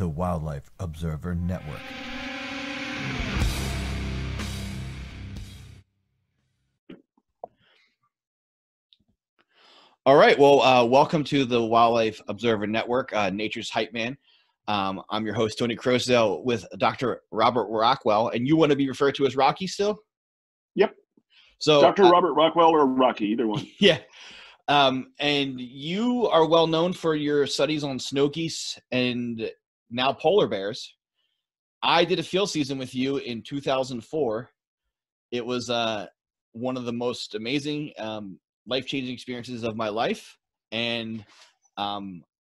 the Wildlife Observer Network. All right, well, welcome to the Wildlife Observer Network, Nature's Hype Man. I'm your host, Tony Croasdale, with Dr. Robert Rockwell, and you want to be referred to as Rocky still? Yep. So, Dr. Robert Rockwell or Rocky, either one. Yeah. And you are well known for your studies on snow geese and now polar bears. I did a field season with you in 2004. It was one of the most amazing, life-changing experiences of my life. And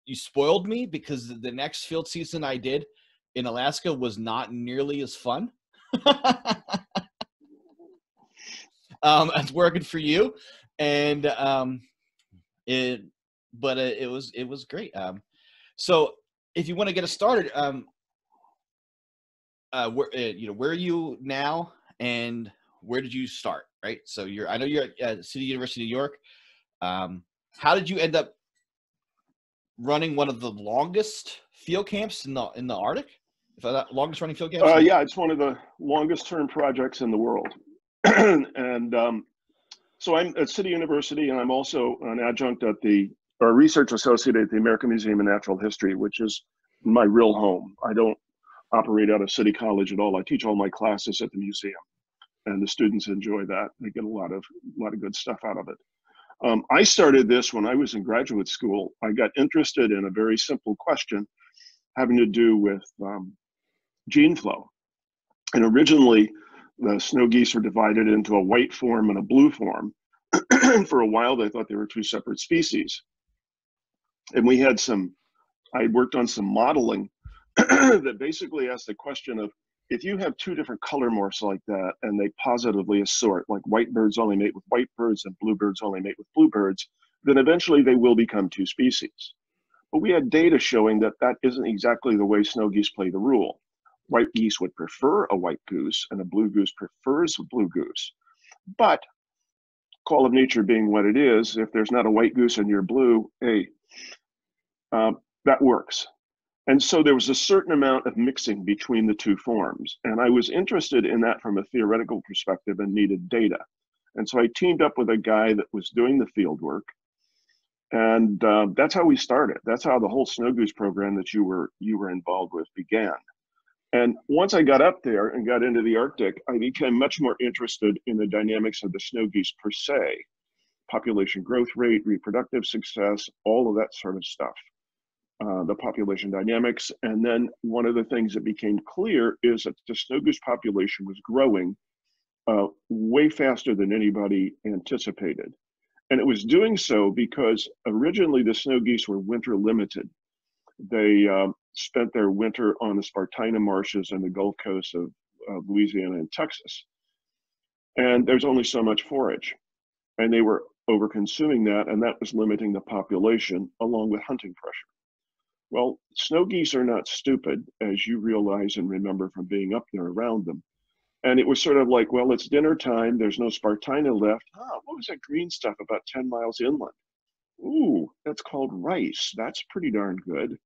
you spoiled me, because the next field season I did in Alaska was not nearly as fun. It's working for you. And it was great. So if you want to get us started, where are you now and where did you start? Right. So I know you're at City University of New York. How did you end up running one of the longest field camps in the Arctic? Longest running field camps? Yeah, it's one of the longest term projects in the world. And so I'm at City University, and I'm also an adjunct at or a research associate at the American Museum of Natural History, which is my real home. I don't operate out of City College at all. I teach all my classes at the museum, and the students enjoy that. They get a lot of good stuff out of it. I started this when I was in graduate school. I got interested in a very simple question having to do with gene flow. And originally, the snow geese were divided into a white form and a blue form. For a while, they thought they were two separate species. And I had worked on some modeling that basically asked the question of, if you have two different color morphs like that and they positively assort, like white birds only mate with white birds and blue birds only mate with blue birds, then eventually they will become two species. But we had data showing that that isn't exactly the way snow geese play the rule. White geese would prefer a white goose and a blue goose prefers a blue goose. But call of nature being what it is, if there's not a white goose and you're blue, hey, that works. And so there was a certain amount of mixing between the two forms. And I was interested in that from a theoretical perspective and needed data. And so I teamed up with a guy that was doing the field work. And that's how we started. That's how the whole snow goose program that you were involved with began. And once I got up there and got into the Arctic, I became much more interested in the dynamics of the snow geese per se, population growth rate, reproductive success, all of that sort of stuff. The population dynamics. And then one of the things that became clear is that the snow goose population was growing way faster than anybody anticipated. And it was doing so because originally the snow geese were winter limited. They spent their winter on the Spartina marshes and the Gulf Coast of Louisiana and Texas. And there's only so much forage. And they were over-consuming that, and that was limiting the population along with hunting pressure. Well, snow geese are not stupid, as you realize and remember from being up there around them. And it was sort of like, well, it's dinner time. There's no Spartina left. Ah, what was that green stuff about 10 miles inland? Ooh, that's called rice. That's pretty darn good.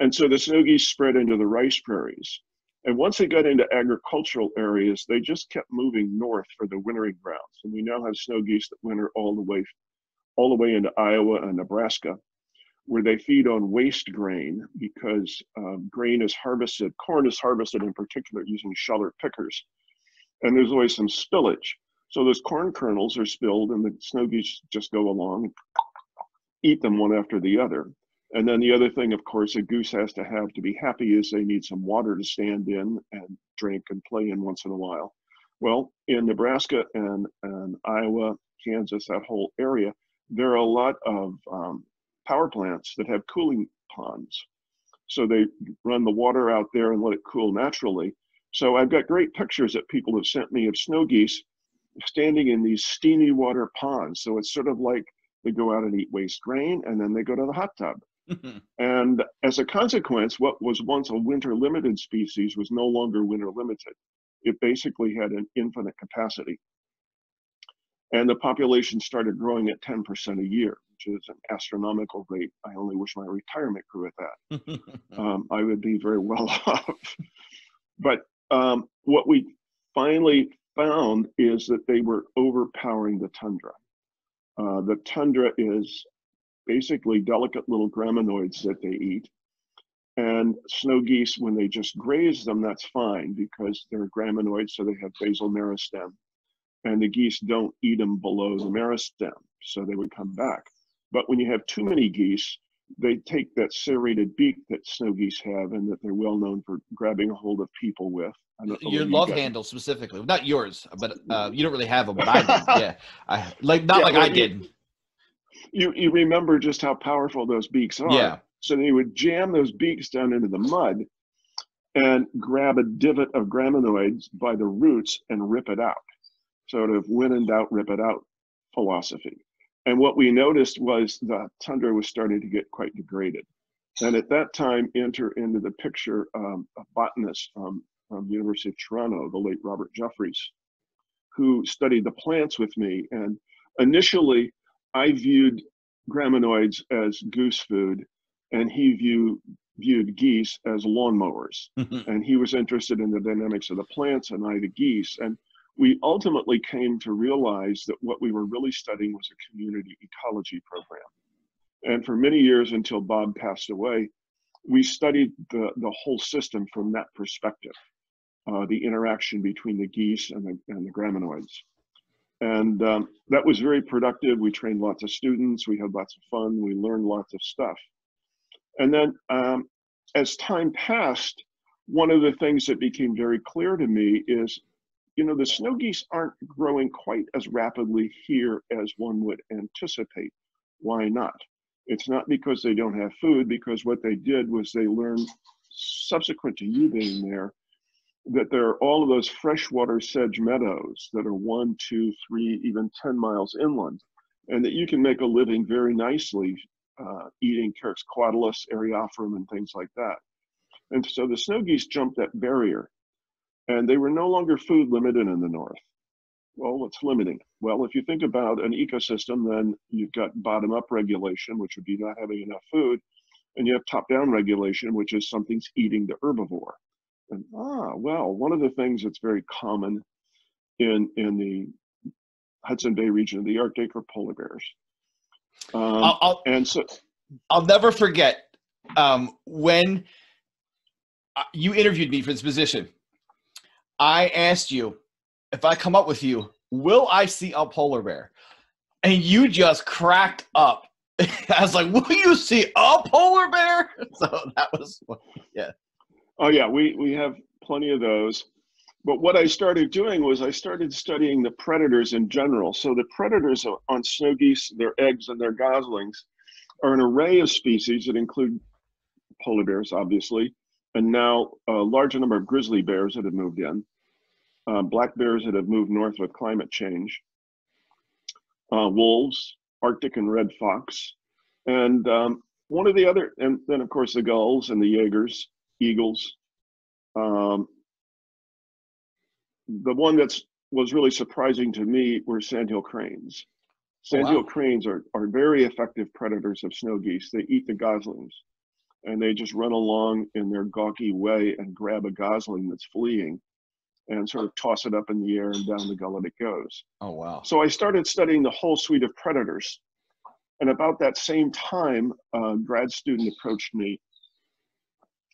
And so the snow geese spread into the rice prairies. And once they got into agricultural areas, they just kept moving north for the wintering grounds. And we now have snow geese that winter all the way into Iowa and Nebraska, where they feed on waste grain because grain is harvested, corn is harvested in particular using sheller pickers. And there's always some spillage. So those corn kernels are spilled and the snow geese just go along and eat them one after the other. And then the other thing, of course, a goose has to have to be happy is they need some water to stand in and drink and play in once in a while. Well, in Nebraska and Iowa, Kansas, that whole area, there are a lot of power plants that have cooling ponds. So they run the water out there and let it cool naturally. So I've got great pictures that people have sent me of snow geese standing in these steamy water ponds. So it's sort of like they go out and eat waste grain and then they go to the hot tub. And as a consequence, what was once a winter limited species was no longer winter limited. It basically had an infinite capacity. And the population started growing at 10% a year, which is an astronomical rate. I only wish my retirement grew at that. I would be very well off. But what we finally found is that they were overpowering the tundra. The tundra is basically delicate little graminoids that they eat. And snow geese, when they just graze them, that's fine because they're graminoids, so they have basal meristem. And the geese don't eat them below the meristem, so they would come back. But when you have too many geese, they take that serrated beak that snow geese have and that they're well known for grabbing a hold of people with. Your love handle specifically, not yours, but you don't really have them, but I did. Yeah, I did. You remember just how powerful those beaks are. Yeah. So they would jam those beaks down into the mud and grab a divot of graminoids by the roots and rip it out. Sort of when in doubt, rip it out philosophy. And what we noticed was the tundra was starting to get quite degraded. And at that time, enter into the picture a botanist from the University of Toronto, the late Robert Jeffries, who studied the plants with me. And initially, I viewed graminoids as goose food, and he viewed geese as lawnmowers. And he was interested in the dynamics of the plants and I the geese. And we ultimately came to realize that what we were really studying was a community ecology program. And for many years until Bob passed away, we studied the whole system from that perspective, the interaction between the geese and the graminoids. And that was very productive. We trained lots of students. We had lots of fun. We learned lots of stuff. And then as time passed, one of the things that became very clear to me is, you know, the snow geese aren't growing quite as rapidly here as one would anticipate. Why not? It's not because they don't have food, because what they did was they learned, subsequent to you being there, that there are all of those freshwater sedge meadows that are 1, 2, 3, even 10 miles inland, and that you can make a living very nicely eating Carex quadilis, Areophorum, and things like that. And so the snow geese jumped that barrier. And they were no longer food limited in the north. Well, what's limiting? Well, if you think about an ecosystem, then you've got bottom-up regulation, which would be not having enough food, and you have top-down regulation, which is something's eating the herbivore. And well, one of the things that's very common in the Hudson Bay region of the Arctic are polar bears. I'll never forget when you interviewed me for this position. I asked you, if I come up with you, will I see a polar bear? And you just cracked up. I was like, will you see a polar bear? So that was, yeah. Oh, yeah, we have plenty of those. But what I started doing was I started studying the predators in general. So the predators on snow geese, their eggs, and their goslings are an array of species that include polar bears, obviously, and now a large number of grizzly bears that have moved in, black bears that have moved north with climate change, wolves, Arctic and red fox, and one of the other, and then of course the gulls and the Jaegers, eagles. The one that was really surprising to me were sandhill cranes. Sandhill cranes are very effective predators of snow geese. They eat the goslings. And they just run along in their gawky way and grab a gosling that's fleeing and sort of toss it up in the air and down the gullet it goes. Oh, wow. So I started studying the whole suite of predators. And about that same time, a grad student approached me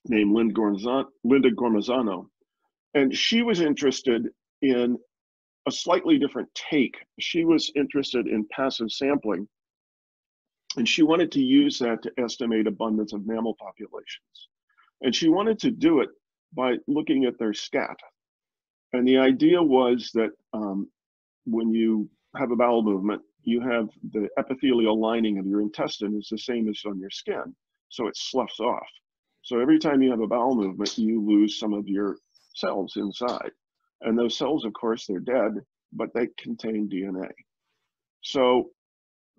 named Linda Gormazano. And she was interested in a slightly different take. She was interested in passive sampling. And she wanted to use that to estimate abundance of mammal populations. And she wanted to do it by looking at their scat. And the idea was that when you have a bowel movement, you have the epithelial lining of your intestine is the same as on your skin. So it sloughs off. So every time you have a bowel movement, you lose some of your cells inside. And those cells, of course, they're dead, but they contain DNA. So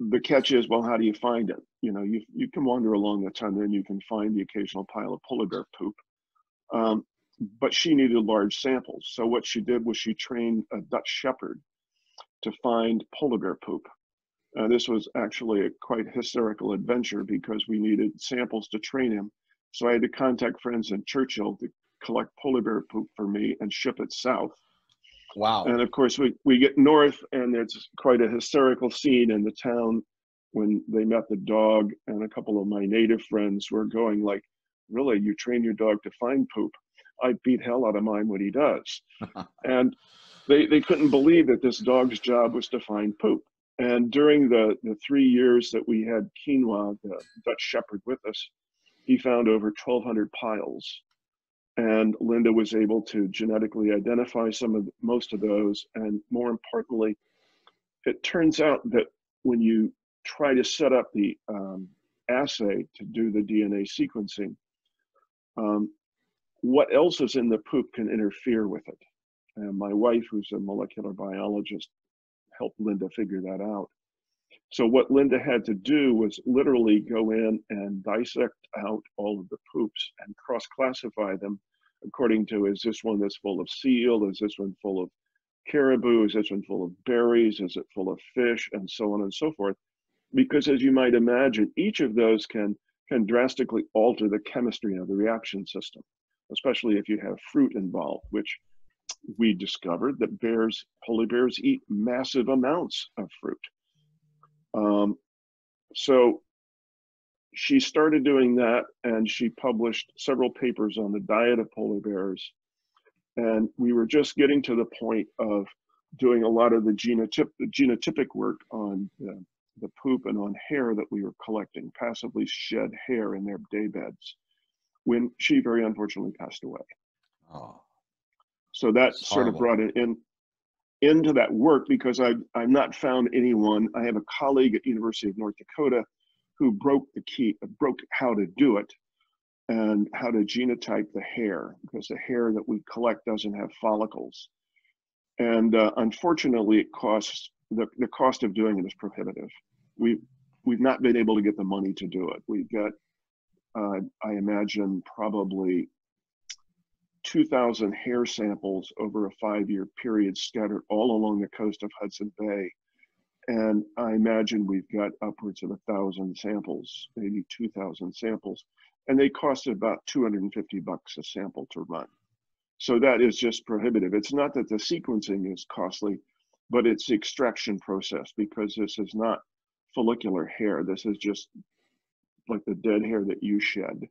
the catch is, well, how do you find it? You know, you can wander along the tundra and you can find the occasional pile of polar bear poop. But she needed large samples. So what she did was she trained a Dutch Shepherd to find polar bear poop. This was actually a quite hysterical adventure because we needed samples to train him. So I had to contact friends in Churchill to collect polar bear poop for me and ship it south. Wow. And of course we get north and it's quite a hysterical scene in the town when they met the dog, and a couple of my native friends were going like, really, you train your dog to find poop? I beat hell out of mine when he does. And they couldn't believe that this dog's job was to find poop. And during the 3 years that we had Quinoa, the Dutch Shepherd, with us, he found over 1,200 piles. And Linda was able to genetically identify most of those. And more importantly, it turns out that when you try to set up the assay to do the DNA sequencing, what else is in the poop can interfere with it. And my wife, who's a molecular biologist, helped Linda figure that out. So what Linda had to do was literally go in and dissect out all of the poops and cross-classify them according to, is this one that's full of seal? Is this one full of caribou? Is this one full of berries? Is it full of fish? And so on and so forth. Because as you might imagine, each of those can drastically alter the chemistry of the reaction system, especially if you have fruit involved, which we discovered that polar bears eat massive amounts of fruit. So she started doing that, and she published several papers on the diet of polar bears. And we were just getting to the point of doing a lot of the genotypic work on the poop and on hair that we were collecting, passively shed hair in their day beds, when she very unfortunately passed away. Oh. So that sort of brought it into that work, because I've not found anyone. I have a colleague at University of North Dakota who broke how to do it and how to genotype the hair, because the hair that we collect doesn't have follicles. And unfortunately, it costs, the cost of doing it is prohibitive. We've not been able to get the money to do it. We've got, I imagine, probably 2,000 hair samples over a 5-year period scattered all along the coast of Hudson Bay. And I imagine we've got upwards of 1,000 samples, maybe 2,000 samples. And they cost about $250 a sample to run. So that is just prohibitive. It's not that the sequencing is costly, but it's the extraction process, because this is not follicular hair. This is just like the dead hair that you shed.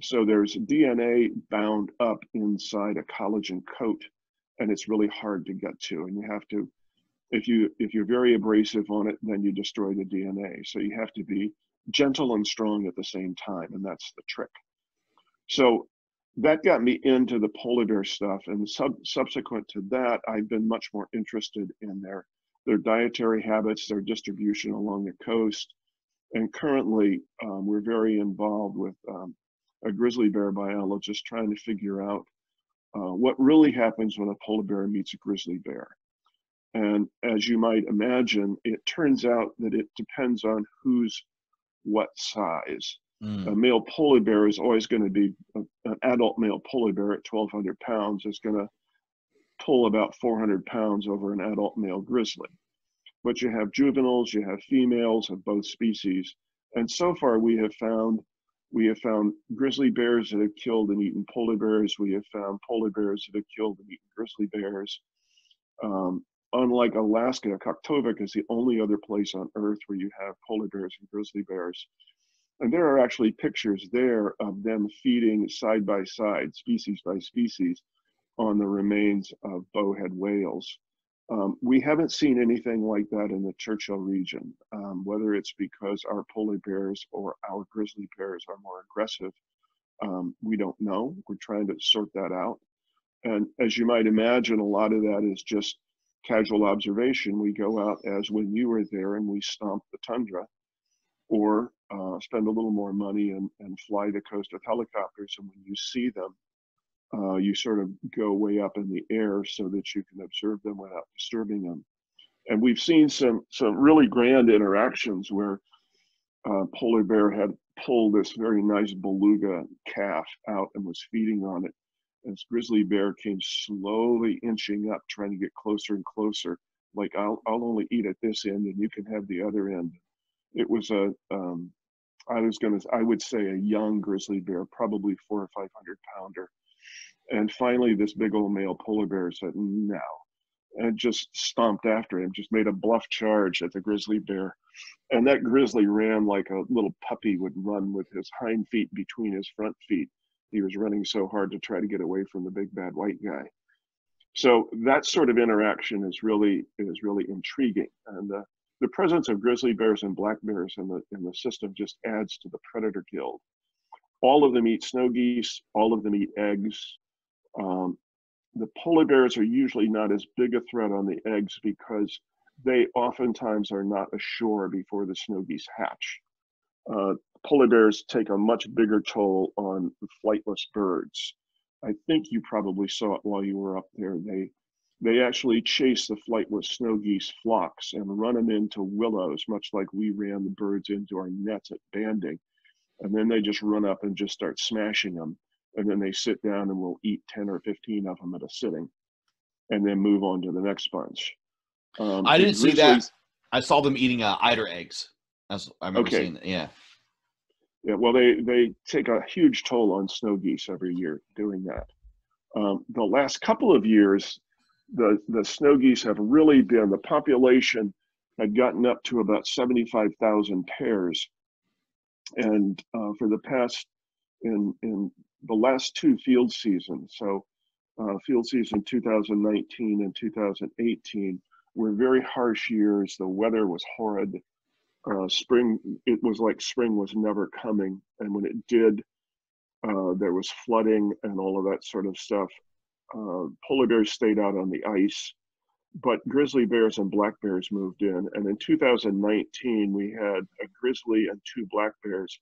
So there's DNA bound up inside a collagen coat, and it's really hard to get to. And you have to, if you're very abrasive on it, then you destroy the DNA. So you have to be gentle and strong at the same time, and that's the trick. So that got me into the polar bear stuff, and subsequent to that, I've been much more interested in their dietary habits, their distribution along the coast. And currently, we're very involved with a grizzly bear biologist trying to figure out what really happens when a polar bear meets a grizzly bear. And as you might imagine, it turns out that it depends on who's what size. Mm. A male polar bear is always going to be, an adult male polar bear at 1,200 pounds is going to pull about 400 pounds over an adult male grizzly. But you have juveniles, you have females of both species. And so far we have found grizzly bears that have killed and eaten polar bears. We have found polar bears that have killed and eaten grizzly bears. Unlike Alaska, Kaktovik is the only other place on Earth where you have polar bears and grizzly bears. And there are actually pictures there of them feeding side by side, species by species, on the remains of bowhead whales. We haven't seen anything like that in the Churchill region, whether it's because our polar bears or our grizzly bears are more aggressive. We don't know. We're trying to sort that out. And as you might imagine, a lot of that is just casual observation. We go out as when you were there and we stomp the tundra, or spend a little more money and fly the coast with helicopters. And when you see them, you sort of go way up in the air so that you can observe them without disturbing them. And we've seen some really grand interactions where polar bear had pulled this very nice beluga calf out and was feeding on it. And this grizzly bear came slowly inching up, trying to get closer and closer like, I'll only eat at this end and you can have the other end. It was a, I would say a young grizzly bear, probably 400- or 500-pounder. And finally, this big old male polar bear said, no, and just stomped after him, just made a bluff charge at the grizzly bear. And that grizzly ran like a little puppy would run, with his hind feet between his front feet. He was running so hard to try to get away from the big bad white guy. So that sort of interaction is really intriguing. And the presence of grizzly bears and black bears in the system just adds to the predator guild. All of them eat snow geese, all of them eat eggs. The polar bears are usually not as big a threat on the eggs because they oftentimes are not ashore before the snow geese hatch. Polar bears take a much bigger toll on flightless birds. I think you probably saw it while you were up there. They actually chase the flightless snow geese flocks and run them into willows, much like we ran the birds into our nets at banding. And then they just run up and just start smashing them. And then they sit down and will eat 10 or 15 of them at a sitting and then move on to the next bunch. I didn't see that. I saw them eating eider eggs. I remember seeing that, yeah. Yeah, well, they take a huge toll on snow geese every year doing that. The last couple of years, the snow geese have really been, the population had gotten up to about 75,000 pairs. And for the past, in the last two field seasons, so field season 2019 and 2018 were very harsh years. The weather was horrid. Spring, it was like spring was never coming. And when it did, there was flooding and all of that sort of stuff. Polar bears stayed out on the ice, but grizzly bears and black bears moved in. And in 2019, we had a grizzly and two black bears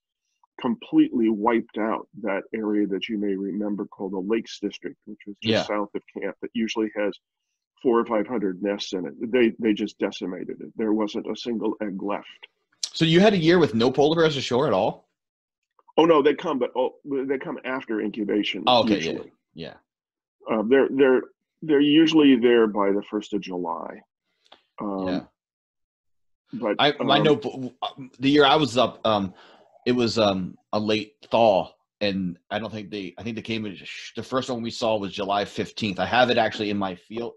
completely wiped out that area that you may remember called the Lakes District, which was just south of camp, that usually has 400 or 500 nests in it. They just decimated it. There wasn't a single egg left. So you had a year with no polar bears ashore at all? Oh no, they come, but they come after incubation. Oh, okay, usually. Yeah. They're usually there by the 1st of July. But the year I was up, it was a late thaw, and I think they came in, the first one we saw was July 15th. I have it actually in my field,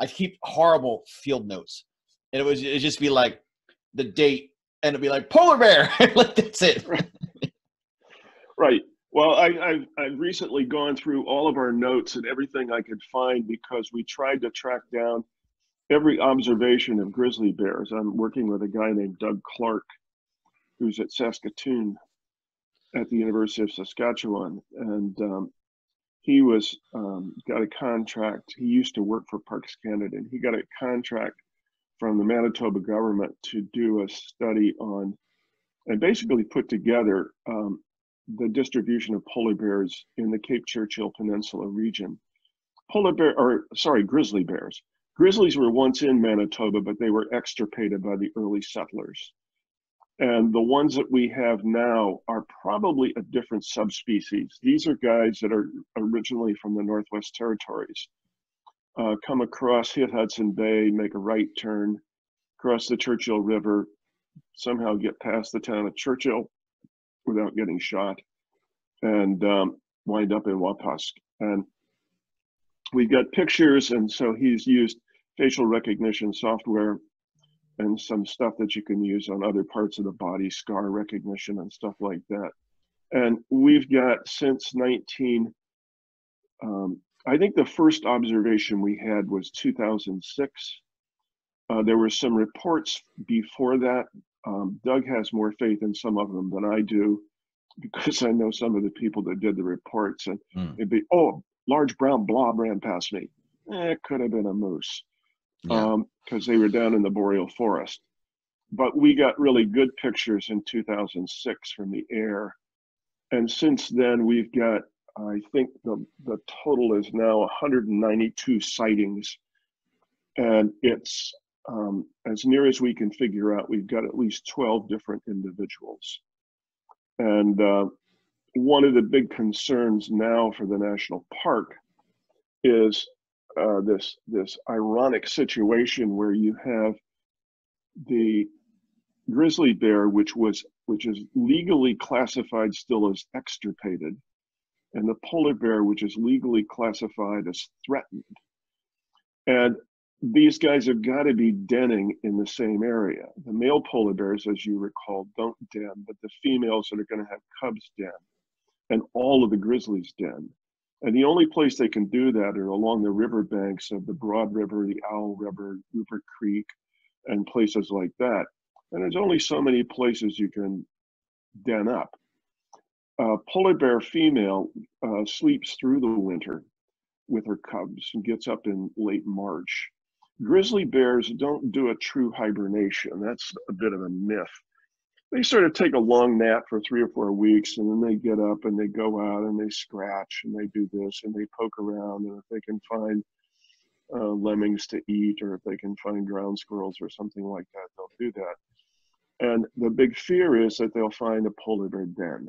I keep horrible field notes. And it'd just be like the date, and it'd be like polar bear, like that's it. Right. Well, I've recently gone through all of our notes and everything I could find, because we tried to track down every observation of grizzly bears. I'm working with a guy named Doug Clark, who's at Saskatoon at the University of Saskatchewan. And he was, got a contract. He used to work for Parks Canada, and he got a contract from the Manitoba government to do a study on, and basically put together the distribution of polar bears in the Cape Churchill Peninsula region. Grizzly bears. Grizzlies were once in Manitoba, but they were extirpated by the early settlers. And the ones that we have now are probably a different subspecies. These are guys that are originally from the Northwest Territories. Come across, hit Hudson Bay, make a right turn, cross the Churchill River, somehow get past the town of Churchill without getting shot, and wind up in Wapusk. And we've got pictures, and so he's used facial recognition software and some stuff that you can use on other parts of the body, scar recognition and stuff like that. And we've got since I think the first observation we had was 2006. There were some reports before that. Doug has more faith in some of them than I do, because I know some of the people that did the reports, and it'd be, oh, large brown blob ran past me. It could have been a moose. Because they were down in the boreal forest. But we got really good pictures in 2006 from the air. And since then, we've got, I think the total is now 192 sightings. And it's, as near as we can figure out, we've got at least 12 different individuals. And one of the big concerns now for the national park is this ironic situation where you have the grizzly bear, which is legally classified still as extirpated, and the polar bear, which is legally classified as threatened. And these guys have got to be denning in the same area. The male polar bears, as you recall, don't den, but the females that are going to have cubs den, and all of the grizzlies den. And the only place they can do that are along the riverbanks of the Broad River, the Owl River, Hoover Creek, and places like that. And there's only so many places you can den up. Polar bear female sleeps through the winter with her cubs and gets up in late March. Grizzly bears don't do a true hibernation. That's a bit of a myth. They sort of take a long nap for 3 or 4 weeks, and then they get up and they go out and they scratch and they do this and they poke around, and if they can find lemmings to eat, or if they can find ground squirrels or something like that, they'll do that. And the big fear is that they'll find a polar bear den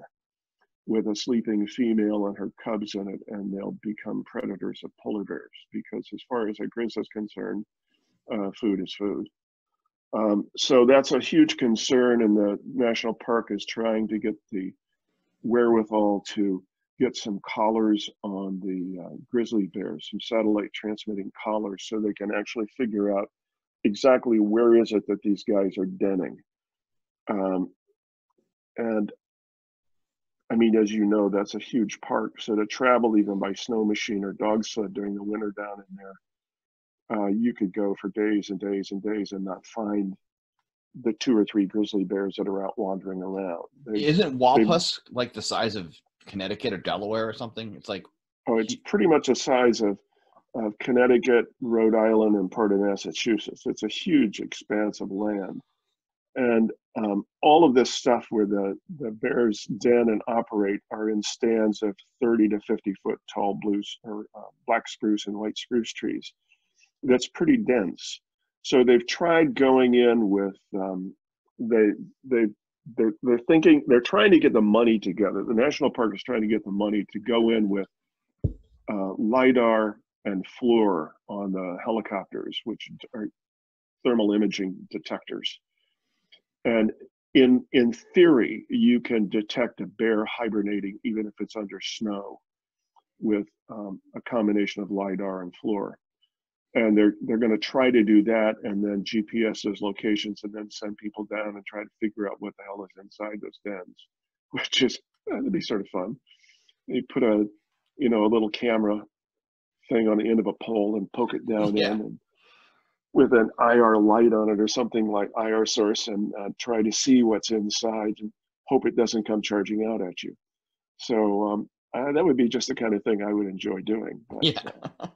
with a sleeping female and her cubs in it, and they'll become predators of polar bears, because as far as a grizzly is concerned, food is food. So that's a huge concern, and the national park is trying to get the wherewithal to get some collars on the grizzly bears, some satellite transmitting collars, so they can actually figure out exactly where is it that these guys are denning. And I mean, as you know, that's a huge park. So to travel even by snow machine or dog sled during the winter down in there, you could go for days and days and days and not find the 2 or 3 grizzly bears that are out wandering around. Isn't Wapusk like the size of Connecticut or Delaware or something? It's like... Oh, it's pretty much the size of Connecticut, Rhode Island, and part of Massachusetts. It's a huge expanse of land. And all of this stuff where the bears den and operate are in stands of 30 to 50 foot tall black spruce and white spruce trees. That's pretty dense. So they've tried going in with they're trying to get the money together. The national park is trying to get the money to go in with LIDAR and FLIR on the helicopters, which are thermal imaging detectors. And in theory, you can detect a bear hibernating even if it's under snow with a combination of LIDAR and FLIR. And they're going to try to do that, and then GPS those locations, and then send people down and try to figure out what the hell is inside those dens, which is, that'd be sort of fun. You put a, you know, a little camera thing on the end of a pole and poke it down in, and with an IR light on it or something like IR source, and try to see what's inside and hope it doesn't come charging out at you. So that would be just the kind of thing I would enjoy doing. But,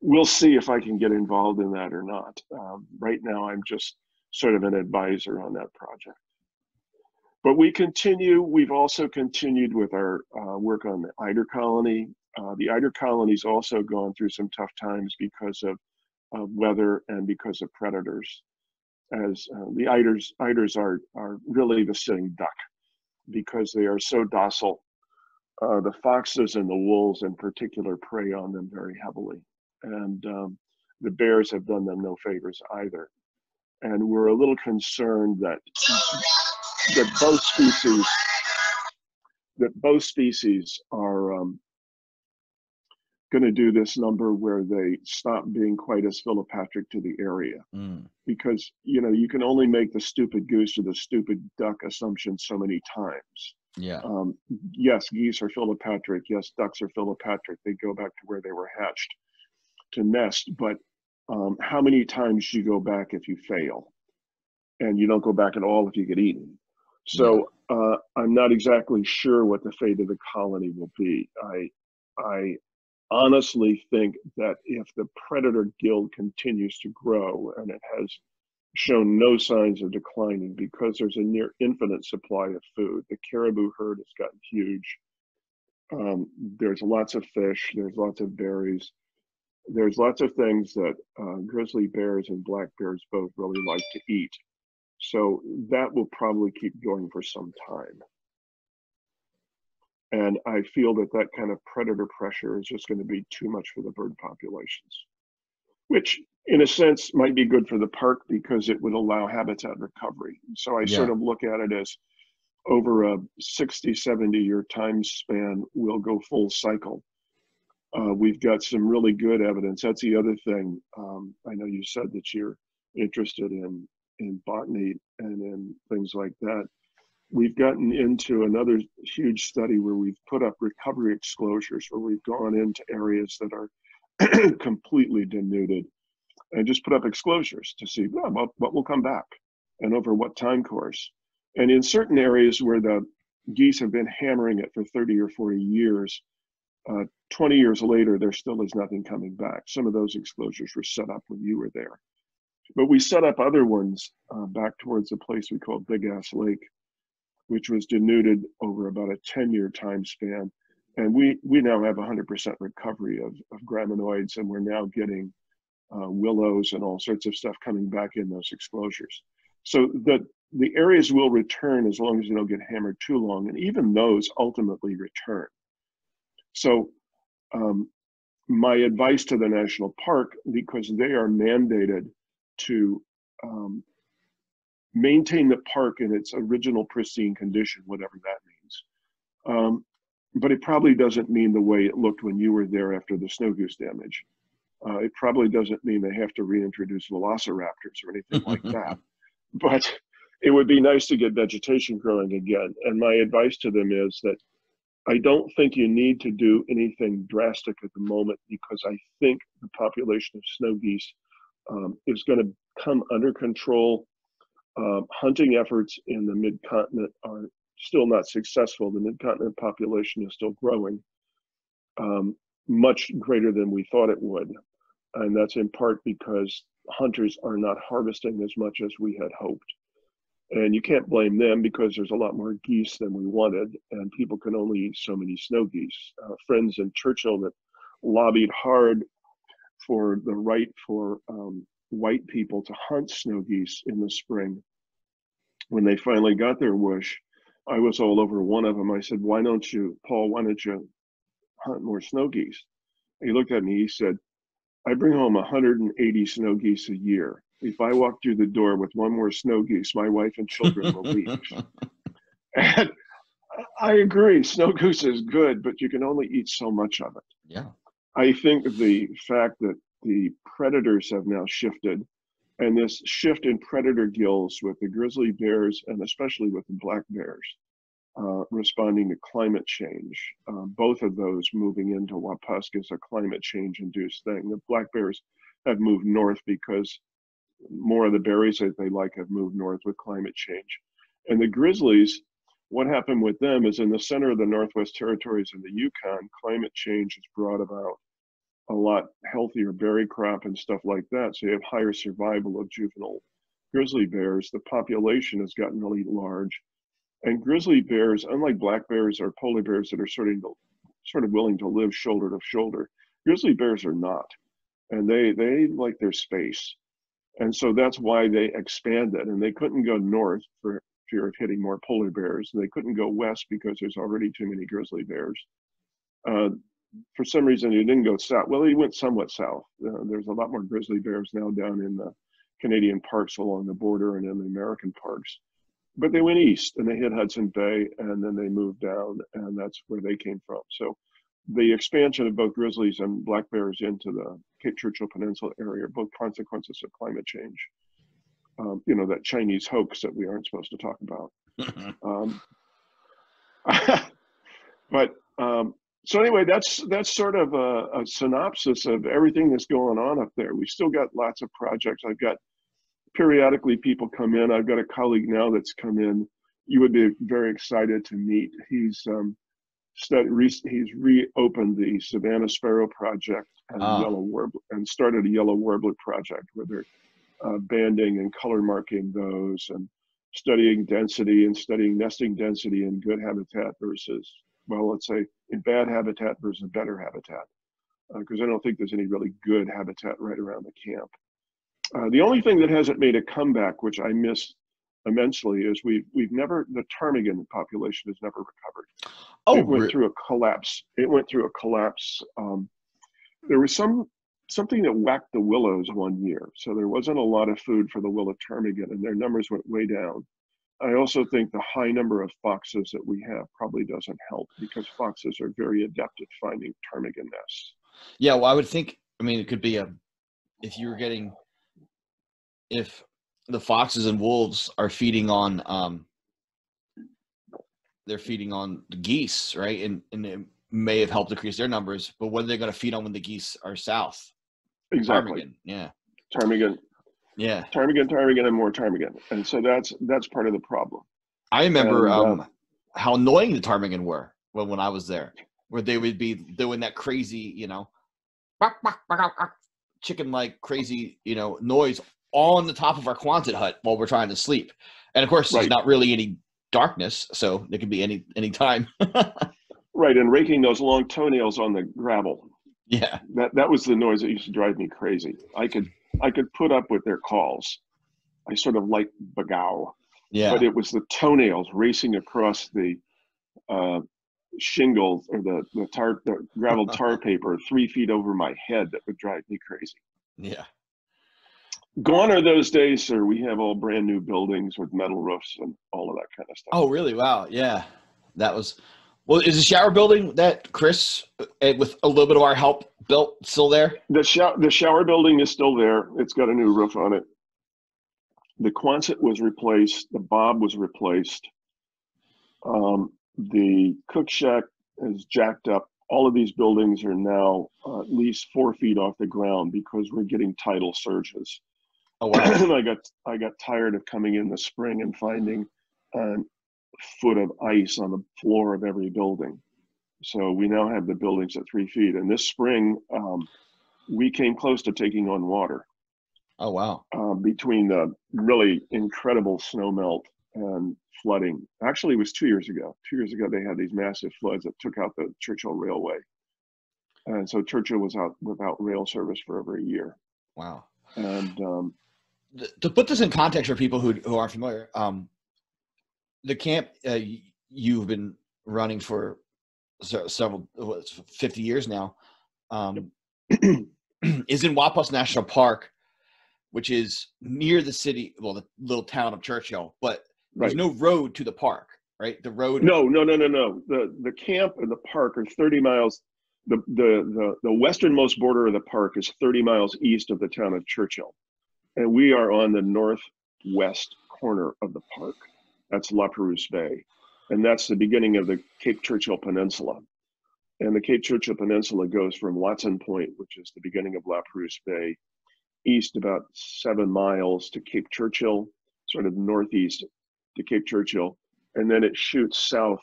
we'll see if I can get involved in that or not. Right now, I'm just sort of an advisor on that project. But we continue. We've also continued with our work on the eider colony. The eider colony's also gone through some tough times because of weather and because of predators. As the eiders are really the sitting duck, because they are so docile. The foxes and the wolves in particular prey on them very heavily. And the bears have done them no favors either. And we're a little concerned that both species are going to do this number where they stop being quite as philopatric to the area. Because, you know, you can only make the stupid goose or the stupid duck assumption so many times. Yes, geese are philopatric. Yes, ducks are philopatric. They go back to where they were hatched to nest, but how many times you go back if you fail? And you don't go back at all if you get eaten. So I'm not exactly sure what the fate of the colony will be. I honestly think that if the predator guild continues to grow, and it has shown no signs of declining because there's a near infinite supply of food, the caribou herd has gotten huge. There's lots of fish, there's lots of berries. There's lots of things that grizzly bears and black bears both really like to eat. So that will probably keep going for some time. And I feel that that kind of predator pressure is just going to be too much for the bird populations. which in a sense might be good for the park because it would allow habitat recovery. So I sort of look at it as over a 60, 70 year time span, we'll go full cycle. We've got some really good evidence. That's the other thing. I know you said that you're interested in botany and in things like that. We've gotten into another huge study where we've put up recovery exclosures, where we've gone into areas that are completely denuded and just put up exclosures to see what will come back and over what time course. And in certain areas where the geese have been hammering it for 30 or 40 years, 20 years later, there still is nothing coming back. Some of those exclosures were set up when you were there. But we set up other ones back towards a place we call Big Ass Lake, which was denuded over about a 10-year time span. And we now have 100% recovery of graminoids, and we're now getting willows and all sorts of stuff coming back in those exclosures. So the areas will return as long as you don't get hammered too long, and even those ultimately return. So my advice to the national park, because they are mandated to maintain the park in its original pristine condition, whatever that means. But it probably doesn't mean the way it looked when you were there after the snow goose damage. It probably doesn't mean they have to reintroduce velociraptors or anything like that. But it would be nice to get vegetation growing again. And my advice to them is that I don't think you need to do anything drastic at the moment, because I think the population of snow geese is going to come under control. Hunting efforts in the mid-continent are still not successful. The mid-continent population is still growing much greater than we thought it would. And that's in part because hunters are not harvesting as much as we had hoped. And you can't blame them, because there's a lot more geese than we wanted, and people can only eat so many snow geese. Friends in Churchill that lobbied hard for the right for white people to hunt snow geese in the spring, when they finally got their wish, I was all over one of them. I said, "Why don't you, Paul, why don't you hunt more snow geese?" And he looked at me, he said, "I bring home 180 snow geese a year. If I walk through the door with one more snow geese, my wife and children will leave." And I agree, snow goose is good, but you can only eat so much of it. Yeah. I think the fact that the predators have now shifted, and this shift in predator gills with the grizzly bears, and especially with the black bears, responding to climate change. Both of those moving into Wapusk is a climate change induced thing. The black bears have moved north because more of the berries that they like have moved north with climate change. And the grizzlies, what happened with them is in the center of the Northwest Territories and the Yukon, climate change has brought about a lot healthier berry crop and stuff like that. So you have higher survival of juvenile grizzly bears. The population has gotten really large. And grizzly bears, unlike black bears or polar bears that are sort of willing to live shoulder to shoulder, grizzly bears are not. And they like their space. And so that's why they expanded. And they couldn't go north for fear of hitting more polar bears. And they couldn't go west because there's already too many grizzly bears. For some reason, he didn't go south. Well, he went somewhat south. There's a lot more grizzly bears now down in the Canadian parks along the border and in the American parks. But they went east, and they hit Hudson Bay, and then they moved down, and that's where they came from. So the expansion of both grizzlies and black bears into the Cape Churchill Peninsula area are both consequences of climate change. You know, that Chinese hoax that we aren't supposed to talk about. So anyway, that's sort of a synopsis of everything that's going on up there. We've still got lots of projects. I've got periodically people come in. I've got a colleague now that's come in. You would be very excited to meet. He's reopened the Savannah Sparrow Project and Yellow Warbler, and started a Yellow Warbler Project where they're banding and color marking those and studying density and studying nesting density in good habitat versus, well, let's say in bad habitat versus better habitat, because I don't think there's any really good habitat right around the camp. The only thing that hasn't made a comeback, which I miss immensely, is the ptarmigan population has never recovered. Oh, it went through a collapse. There was some something that whacked the willows one year. So there wasn't a lot of food for the willow ptarmigan, and their numbers went way down. I also think the high number of foxes that we have probably doesn't help, because foxes are very adept at finding ptarmigan nests. Yeah, well, I would think, I mean, it could be a, if the foxes and wolves are feeding on, they're feeding on the geese, right? And it may have helped decrease their numbers, but what are they going to feed on when the geese are south? Exactly. Ptarmigan, yeah. Ptarmigan. Yeah. Ptarmigan, ptarmigan, and more ptarmigan. And so that's part of the problem. I remember and, how annoying the ptarmigan were when I was there, where they would be doing that crazy, you know, chicken-like crazy, you know, noise on the top of our Quonset hut while we're trying to sleep. And of course, there's not really any darkness, so it could be any time. Right, and raking those long toenails on the gravel. Yeah. That was the noise that used to drive me crazy. I could put up with their calls. I sort of like bagow. Yeah. But it was the toenails racing across the shingles or the gravel tar paper 3 feet over my head that would drive me crazy. Yeah. Gone are those days, sir. We have all brand new buildings with metal roofs and all of that kind of stuff. Oh, really? Wow. Yeah. That was, well, is the shower building that Chris, with a little bit of our help, built still there? The shower building is still there. It's got a new roof on it. The Quonset was replaced. The Bob was replaced. The cook shack is jacked up. All of these buildings are now at least 4 feet off the ground because we're getting tidal surges. Oh, wow. I got tired of coming in the spring and finding a foot of ice on the floor of every building. So we now have the buildings at 3 feet. And this spring, we came close to taking on water. Oh, wow. Between the really incredible snow melt and flooding. Actually, it was 2 years ago. 2 years ago, they had these massive floods that took out the Churchill Railway. And so Churchill was out without rail service for over a year. Wow. And to put this in context for people who aren't familiar, the camp you've been running for several 50 years now is in Wapusk National Park, which is near the city, well, the little town of Churchill, but there's no road to the park, right? The road. No. The camp and the park are 30 miles. The westernmost border of the park is 30 miles east of the town of Churchill. And we are on the northwest corner of the park. That's La Perouse Bay. And that's the beginning of the Cape Churchill Peninsula. And the Cape Churchill Peninsula goes from Watson Point, which is the beginning of La Perouse Bay, east about 7 miles to Cape Churchill, sort of northeast to Cape Churchill. And then it shoots south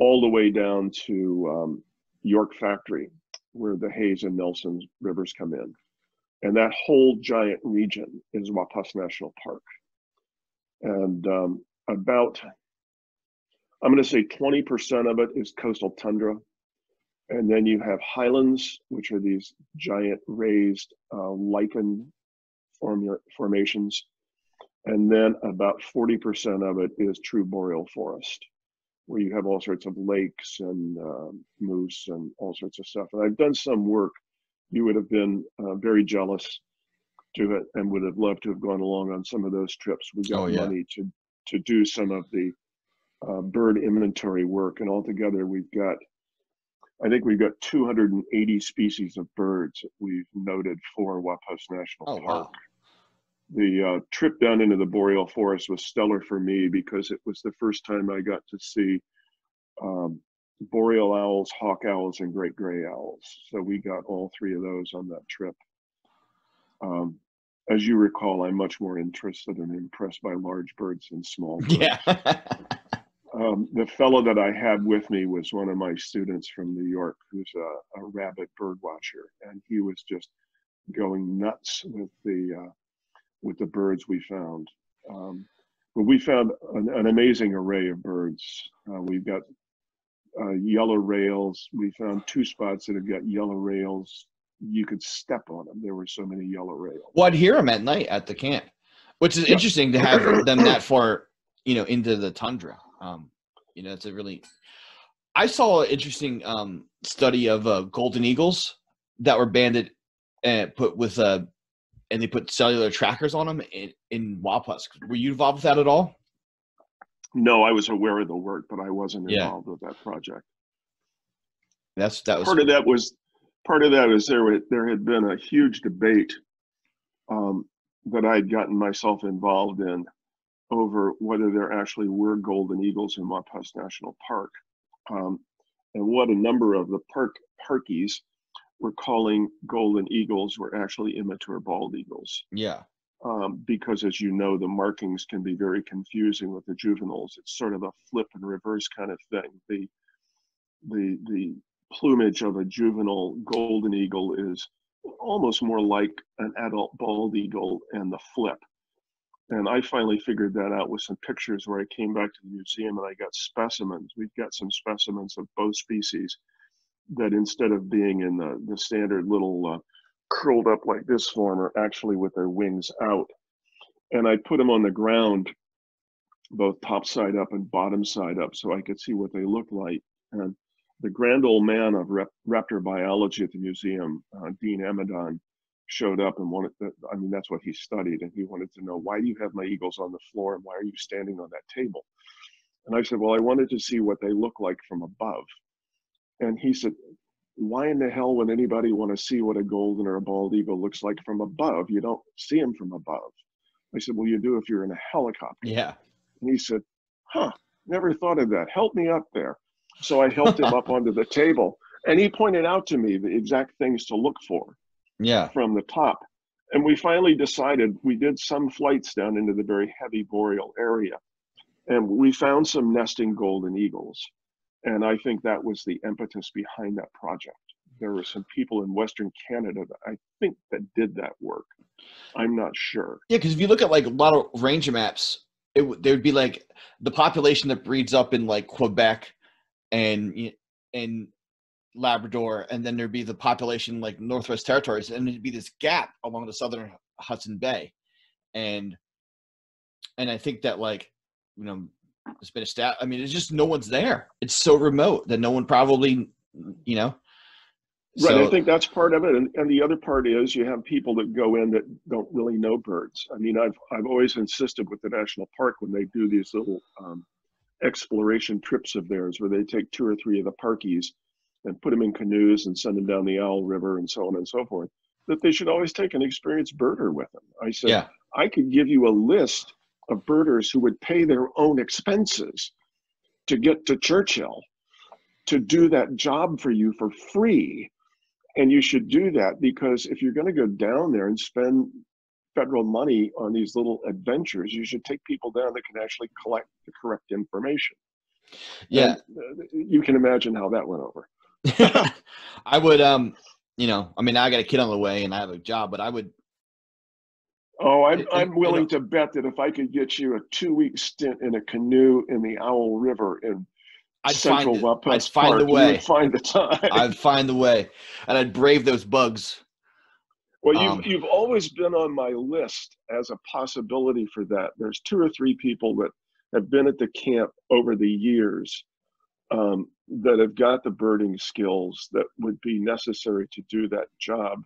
all the way down to York Factory, where the Hayes and Nelson rivers come in. And that whole giant region is Wapusk National Park. And about, I'm going to say 20% of it is coastal tundra. And then you have highlands, which are these giant raised lichen formations. And then about 40% of it is true boreal forest, where you have all sorts of lakes and moose and all sorts of stuff. And I've done some work. You would have been very jealous to it and would have loved to have gone along on some of those trips. We got money to do some of the bird inventory work. And altogether, I think we've got 280 species of birds that we've noted for Wapusk National Park. Wow. The trip down into the boreal forest was stellar for me because it was the first time I got to see boreal owls, hawk owls, and great gray owls. So we got all three of those on that trip. As you recall, I'm much more interested and impressed by large birds than small birds. Yeah. The fellow that I had with me was one of my students from New York, who's a rabid bird watcher, and he was just going nuts with the birds we found. But we found an amazing array of birds. We've got yellow rails. We found two spots that have got yellow rails. You could step on them. There were so many yellow rails. Well, I'd hear them at night at the camp, which is interesting to have them that far, you know, into the tundra. You know, it's a really, I saw an interesting study of golden eagles that were banded and put with and they put cellular trackers on them in Wapusk. Were you involved with that at all? No, I was aware of the work, but I wasn't involved with that project. Part of that was there had been a huge debate that I had gotten myself involved in over whether there actually were golden eagles in Wapusk National Park, and what a number of the parkies were calling golden eagles were actually immature bald eagles. Yeah. Because, as you know, the markings can be very confusing with the juveniles. It's sort of a flip and reverse kind of thing. The plumage of a juvenile golden eagle is almost more like an adult bald eagle, and the flip. And I finally figured that out with some pictures where I came back to the museum and I got specimens. We've got some specimens of both species that, instead of being in the standard little curled up like this form, are actually with their wings out. And I put them on the ground, both top side up and bottom side up, so I could see what they looked like. And the grand old man of raptor biology at the museum, Dean Amidon, showed up and wanted to, I mean, that's what he studied. And he wanted to know, why do you have my eagles on the floor? And why are you standing on that table? And I said, well, I wanted to see what they look like from above. And he said, why in the hell would anybody want to see what a golden or a bald eagle looks like from above? You don't see them from above. I said, well, you do if you're in a helicopter. Yeah. And he said, huh, never thought of that. Help me up there. So I helped him up onto the table, and he pointed out to me the exact things to look for from the top. And we finally decided, we did some flights down into the very heavy boreal area, and we found some nesting golden eagles. And I think that was the impetus behind that project. There were some people in Western Canada, that I think, that did that work. I'm not sure. Yeah, because if you look at like a lot of ranger maps, there would be like the population that breeds up in like Quebec and Labrador, and then there'd be the population like Northwest Territories, and there'd be this gap along the southern Hudson Bay. And I think that, like, you know, it's been established. I mean, it's just no one's there. It's so remote that no one probably, you know. Right. So, I think that's part of it. And the other part is you have people that go in that don't really know birds. I mean, I've always insisted with the national park, when they do these little exploration trips of theirs, where they take 2 or 3 of the parkies and put them in canoes and send them down the Owl River and so on and so forth, that they should always take an experienced birder with them. I said, I could give you a list of birders who would pay their own expenses to get to Churchill to do that job for you for free. And you should do that, because if you're going to go down there and spend federal money on these little adventures, you should take people down that can actually collect the correct information. Yeah. And you can imagine how that went over. I would, you know, I mean, I got a kid on the way and I have a job, but I would. Oh, I'm willing to bet that if I could get you a 2-week stint in a canoe in the Owl River in central Wapusk Park, you'd find the time. I'd find the way, and I'd brave those bugs. Well, you've always been on my list as a possibility for that. There's 2 or 3 people that have been at the camp over the years that have got the birding skills that would be necessary to do that job,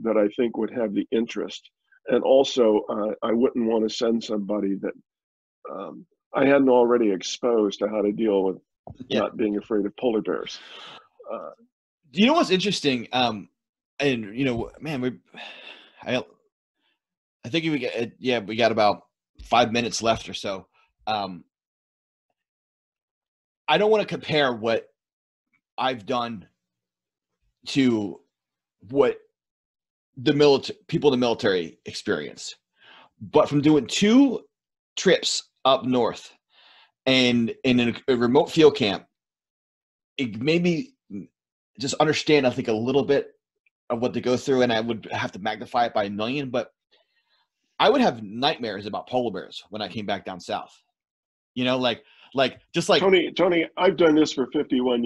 that I think would have the interest. And also, I wouldn't want to send somebody that I hadn't already exposed to how to deal with not being afraid of polar bears. You know what's interesting? And, you know, man, I think we got about 5 minutes left or so. I don't want to compare what I've done to what the people in the military experience, but from doing 2 trips up north and in a remote field camp, it made me just understand, I think, a little bit of what they go through, and I would have to magnify it by a million, but I would have nightmares about polar bears when I came back down south. You know, like Tony, I've done this for 51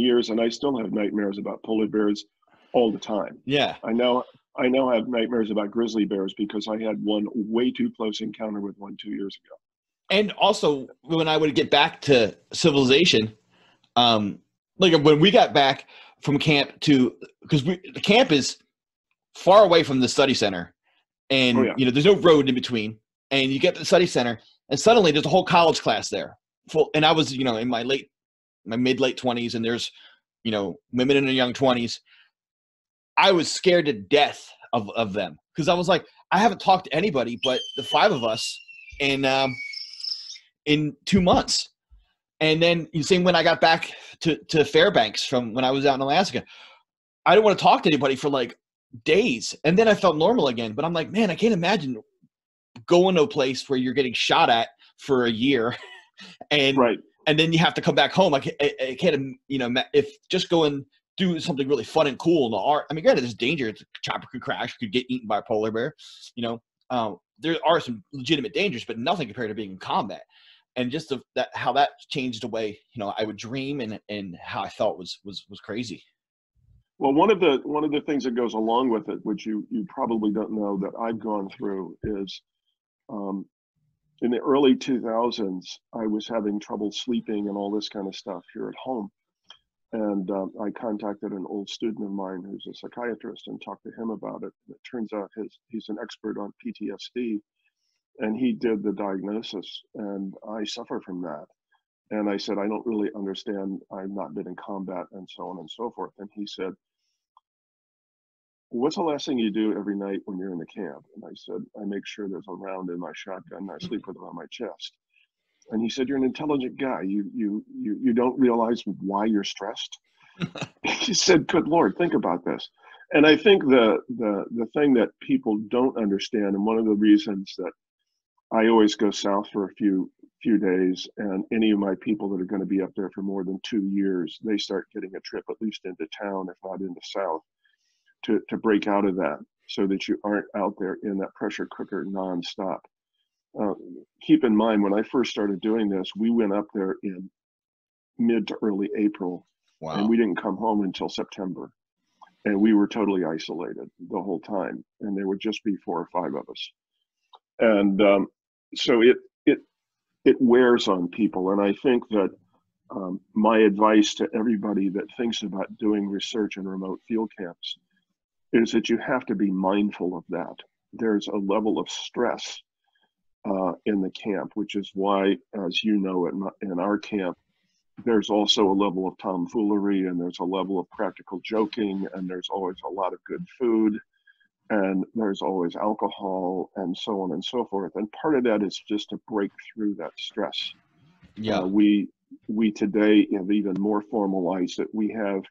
years, and I still have nightmares about polar bears all the time. Yeah. I now have nightmares about grizzly bears, because I had one way too close encounter with one 2 years ago. And also, when I would get back to civilization, like when we got back from camp to, because the camp is far away from the study center, and you know, there's no road in between, and you get to the study center, and suddenly there's a whole college class there. And I was, you know, in my mid-late 20s, and there's, you know, women in their young 20s. I was scared to death of them, because I was like, I haven't talked to anybody but the five of us in 2 months. And then you see, when I got back to Fairbanks from when I was out in Alaska, I didn't want to talk to anybody for like days. And then I felt normal again. But I'm like, man, I can't imagine going to a place where you're getting shot at for a year, and and then you have to come back home. I can't, you know, if just go and do something really fun and cool in the art. I mean, granted, there's danger. A chopper could crash, could get eaten by a polar bear. You know, there are some legitimate dangers, but nothing compared to being in combat. And just how that changed the way, you know, I would dream and how I felt was crazy. Well, one of the things that goes along with it, which you probably don't know that I've gone through, is in the early 2000s, I was having trouble sleeping and all this kind of stuff here at home. And I contacted an old student of mine who's a psychiatrist and talked to him about it. It turns out he's an expert on PTSD. And he did the diagnosis, and I suffer from that. And I said, I don't really understand. I've not been in combat, and so on and so forth. And he said, what's the last thing you do every night when you're in the camp? And I said, I make sure there's a round in my shotgun, and I sleep with it on my chest. And he said, you're an intelligent guy. You don't realize why you're stressed. He said, good Lord, think about this. And I think the thing that people don't understand, and one of the reasons that I always go south for a few days, and any of my people that are going to be up there for more than 2 years, they start getting a trip at least into town, if not into south, to break out of that, so that you aren't out there in that pressure cooker nonstop. Keep in mind, when I first started doing this, we went up there in mid to early April, and we didn't come home until September. And we were totally isolated the whole time, and there would just be 4 or 5 of us. And so it wears on people. And I think that my advice to everybody that thinks about doing research in remote field camps is that you have to be mindful of that. There's a level of stress in the camp, which is why, as you know, in our camp, there's also a level of tomfoolery, and there's a level of practical joking, and there's always a lot of good food, and there's always alcohol, and so on and so forth. And part of that is just to break through that stress. Yeah, we today have even more formalized that we have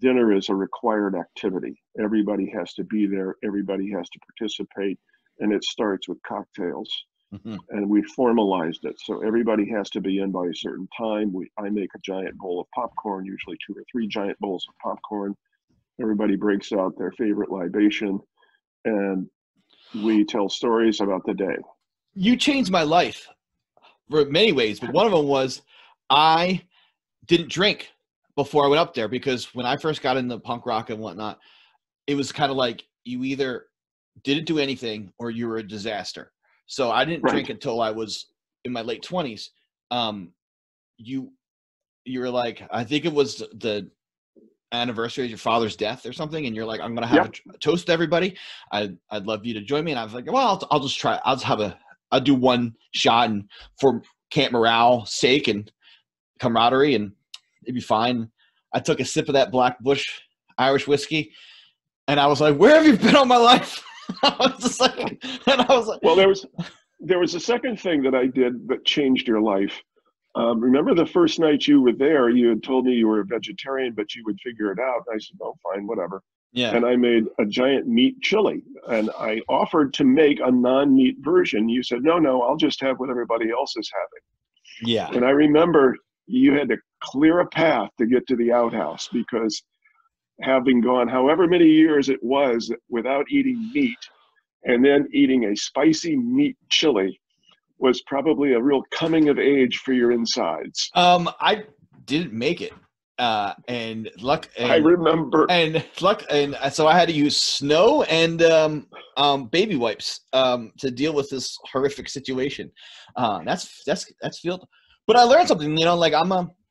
dinner is a required activity. Everybody has to be there. Everybody has to participate, and it starts with cocktails. Mm-hmm. And we formalized it. So everybody has to be in by a certain time. I make a giant bowl of popcorn, usually 2 or 3 giant bowls of popcorn. Everybody breaks out their favorite libation, and we tell stories about the day. You changed my life for many ways, but one of them was I didn't drink before I went up there, because when I first got into punk rock and whatnot, it was kind of like you either didn't do anything or you were a disaster. So I didn't drink until I was in my late 20s. You were like, I think it was the anniversary of your father's death or something, and you're like, I'm going to have a toast to everybody. I'd love you to join me. And I was like, well, I'll just try. I'll do one shot, and for camp morale's sake and camaraderie, and it'd be fine. I took a sip of that Black Bush Irish whiskey, and I was like, where have you been all my life? Well, there was a second thing that I did that changed your life. Remember the first night you were there, you had told me you were a vegetarian, but you would figure it out. I said, oh, fine, whatever. Yeah. And I made a giant meat chili, and I offered to make a non-meat version. You said, no, I'll just have what everybody else is having. Yeah. And I remember you had to clear a path to get to the outhouse, because having gone however many years it was without eating meat, and then eating a spicy meat chili was probably a real coming of age for your insides. I didn't make it, and so I had to use snow and baby wipes to deal with this horrific situation. That's field. But I learned something, you know, like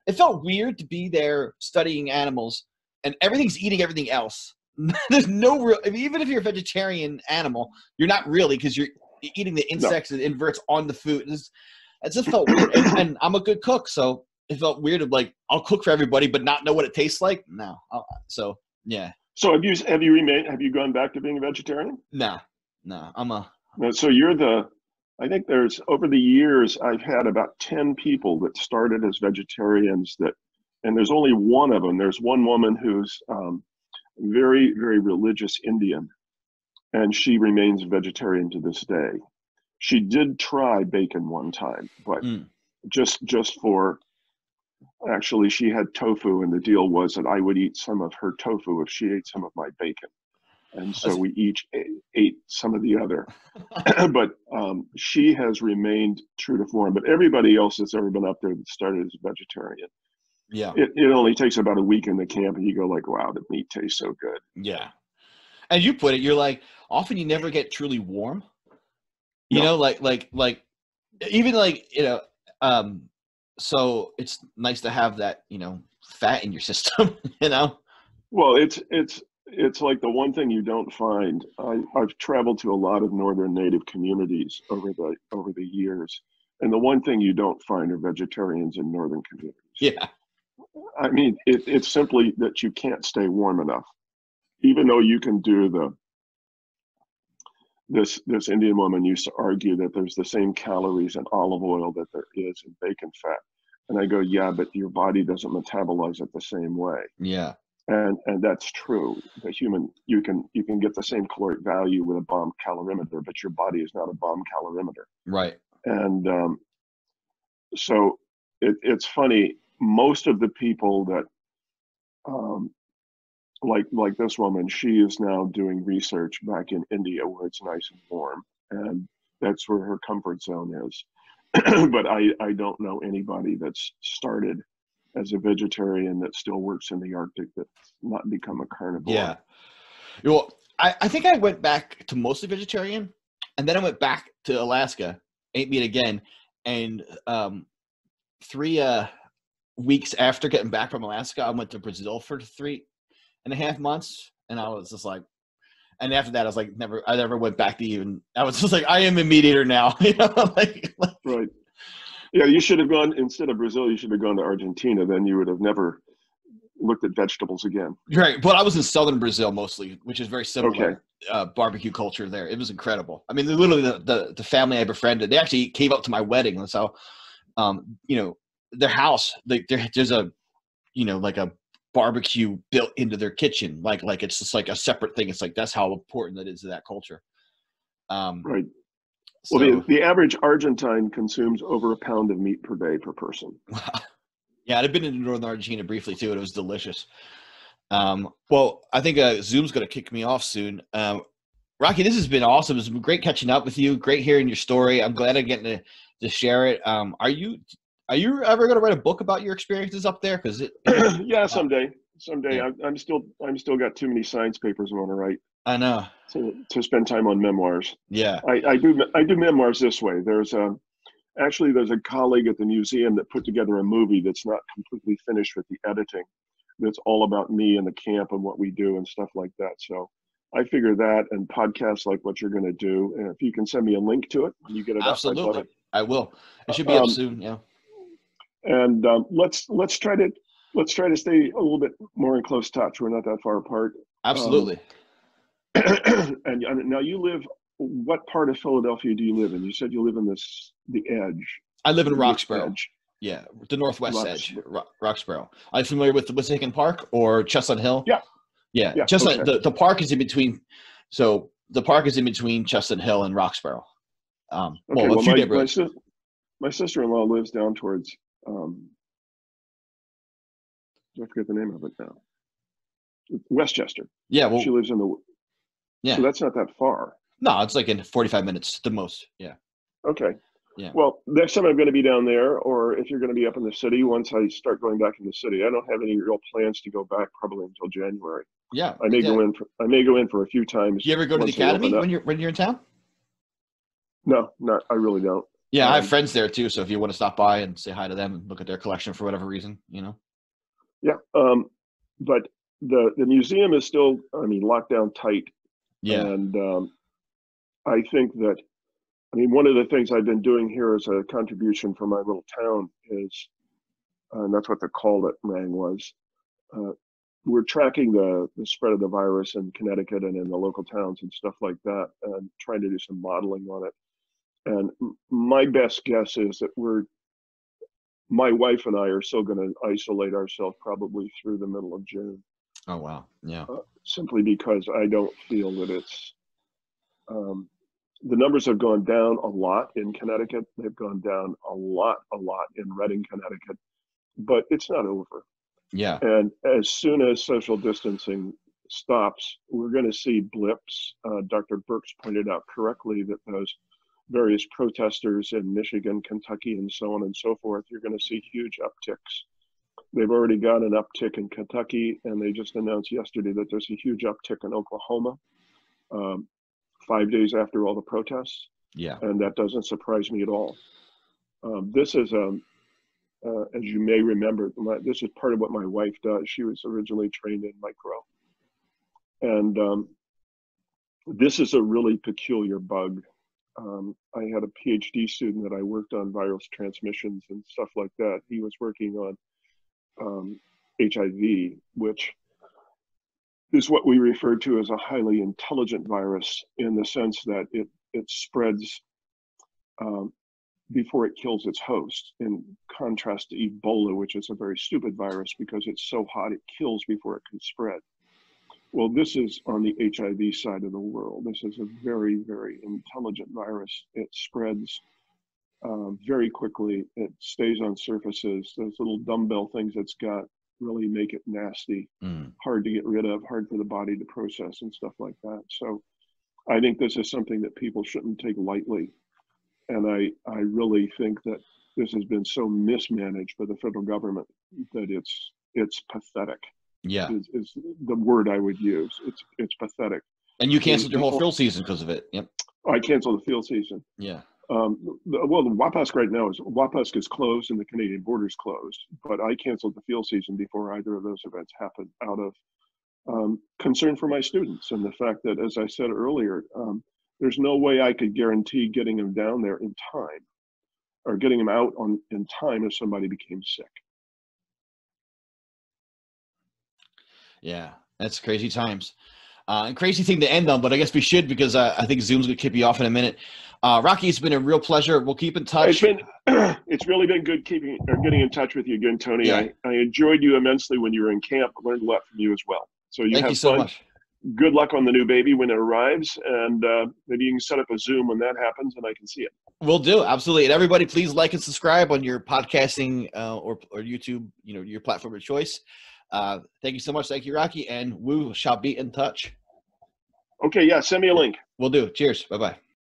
it felt weird to be there studying animals, and everything's eating everything else. There's no real, I mean, even if you're a vegetarian animal, you're not really, because you're eating the insects and inverts on the food. It just felt weird. And I'm a good cook, so it felt weird of like, I'll cook for everybody, but not know what it tastes like. No. So yeah. So have you gone back to being a vegetarian? No, so you're the, I think there's, over the years, I've had about 10 people that started as vegetarians that, and there's only one of them. There's one woman who's very, very religious Indian, and she remains vegetarian to this day. She did try bacon one time, but just for, actually she had tofu, and the deal was that I would eat some of her tofu if she ate some of my bacon. And so we each ate some of the other, but she has remained true to form. But everybody else that's ever been up there that started as a vegetarian, yeah, it only takes about a week in the camp, and you go like, wow, the meat tastes so good. Yeah, as you put it, you're like, often you never get truly warm. You know, like even like, you know, so it's nice to have that, you know, fat in your system. You know, well, it's like the one thing you don't find. I've traveled to a lot of northern native communities over the years, and the one thing you don't find are vegetarians in northern communities. Yeah, I mean, it's simply that you can't stay warm enough, even though you can do the. This Indian woman used to argue that there's the same calories in olive oil that there is in bacon fat, and I go, yeah, but your body doesn't metabolize it the same way. Yeah. And that's true. The human, you can get the same caloric value with a bomb calorimeter, but your body is not a bomb calorimeter. Right. And so it's funny. Most of the people that, like this woman, she is now doing research back in India where it's nice and warm, and that's where her comfort zone is. But I don't know anybody that's started as a vegetarian that still works in the Arctic that's not become a carnivore. Yeah. Well, I think I went back to mostly vegetarian, and then I went back to Alaska, ate meat again. And 3 weeks after getting back from Alaska, I went to Brazil for 3.5 months. And I was just like, and after that, I was like, I never went back to even, I was just like, I am a meat eater now. You know, like, right. Yeah, you should have gone, instead of Brazil, you should have gone to Argentina. Then you would have never looked at vegetables again. Right. But I was in southern Brazil mostly, which is very similar barbecue culture there. It was incredible. I mean, literally the family I befriended, they actually came up to my wedding. And so, you know, their house, there's a, you know, like a barbecue built into their kitchen. Like it's just like a separate thing. It's like, that's how important that is to that culture. Right. So, well, the average Argentine consumes over a pound of meat per day per person. Wow. Yeah, I'd been in northern Argentina briefly, too, and it was delicious. Well, I think Zoom's going to kick me off soon. Rocky, this has been awesome. It's been great catching up with you. Great hearing your story. I'm glad I'm getting to share it. Are you ever going to write a book about your experiences up there? Because yeah, someday. Someday. Yeah. I'm still got too many science papers I want to write. I know. To spend time on memoirs. Yeah. I do memoirs this way. There's a colleague at the museum that put together a movie that's not completely finished with the editing. That's all about me and the camp and what we do and stuff like that. So I figure that, and podcasts like what you're going to do. And if you can send me a link to it, when you get it. Absolutely. Up, I will. It should be up soon. Yeah. And let's try to stay a little bit more in close touch. We're not that far apart. Absolutely. And now you live, what part of Philadelphia do you live in? You said you live in the edge. I live in Roxborough. Edge. Yeah, the northwest edge, Roxborough. Are you familiar with the Wapusk Park or Chestnut Hill? Yeah. Yeah. Chestnut, okay. The park is in between. So the park is in between Chestnut Hill and Roxborough. Okay, well, a few neighborhoods. My sister-in-law lives down towards, I forget the name of it now. Westchester. Yeah. Well, she lives in the... Yeah. So that's not that far. No, it's like in 45 minutes, the most. Yeah. Okay. Yeah. Well, next time I'm going to be down there, or if you're going to be up in the city, once I start going back in the city, I don't have any real plans to go back probably until January. Yeah. I may go in for a few times. You ever go to the academy when you're in town? No, I really don't. Yeah. I have friends there too. So if you want to stop by and say hi to them and look at their collection for whatever reason, you know? Yeah. But the museum is still, I mean, locked down tight. Yeah. And I think that, I mean, one of the things I've been doing here as a contribution for my little town is, and that's what the call that rang was, we're tracking the spread of the virus in Connecticut and in the local towns and stuff like that, and trying to do some modeling on it. And my best guess is that my wife and I are still going to isolate ourselves probably through the middle of June. Oh, wow. Yeah. Simply because I don't feel that it's, the numbers have gone down a lot in Connecticut. They've gone down a lot in Reading, Connecticut, but it's not over. Yeah. And as soon as social distancing stops, we're going to see blips. Dr. Birx pointed out correctly that those various protesters in Michigan, Kentucky, and so on and so forth, you're going to see huge upticks. They've already got an uptick in Kentucky, and they just announced yesterday that there's a huge uptick in Oklahoma 5 days after all the protests. Yeah. And that doesn't surprise me at all. This is, as you may remember, this is part of what my wife does. She was originally trained in micro. And this is a really peculiar bug. I had a PhD student that I worked on viral transmissions and stuff like that. He was working on HIV, which is what we refer to as a highly intelligent virus, in the sense that it spreads before it kills its host, in contrast to Ebola, which is a very stupid virus because it's so hot it kills before it can spread. Well, this is on the HIV side of the world. This is a very, very intelligent virus. It spreads very quickly. It stays on surfaces. Those little dumbbell things it's got really make it nasty, hard to get rid of, hard for the body to process and stuff like that. So I think this is something that people shouldn't take lightly. And I really think that this has been so mismanaged by the federal government that it's pathetic. Yeah, is the word I would use. It's pathetic. And you canceled your whole field season because of it. Yep. I canceled the field season. Yeah. Well, the Wapusk right now is closed and the Canadian border's closed. But I canceled the field season before either of those events happened, out of concern for my students and the fact that, as I said earlier, there's no way I could guarantee getting them down there in time, or getting them out in time if somebody became sick. Yeah, that's crazy times. And crazy thing to end on, but I guess we should, because I think Zoom's going to kick you off in a minute. Rocky, it's been a real pleasure. We'll keep in touch. It's really been good getting in touch with you again, Tony. Yeah. I enjoyed you immensely when you were in camp. I learned a lot from you as well. So Thank you so much. Good luck on the new baby when it arrives, and maybe you can set up a Zoom when that happens and I can see it. Will do, absolutely. And everybody, please like and subscribe on your podcasting or YouTube, your platform of choice. Thank you so much. Thank you, Rocky. And we shall be in touch. Okay. Yeah. Send me a link. Will do. Cheers. Bye-bye.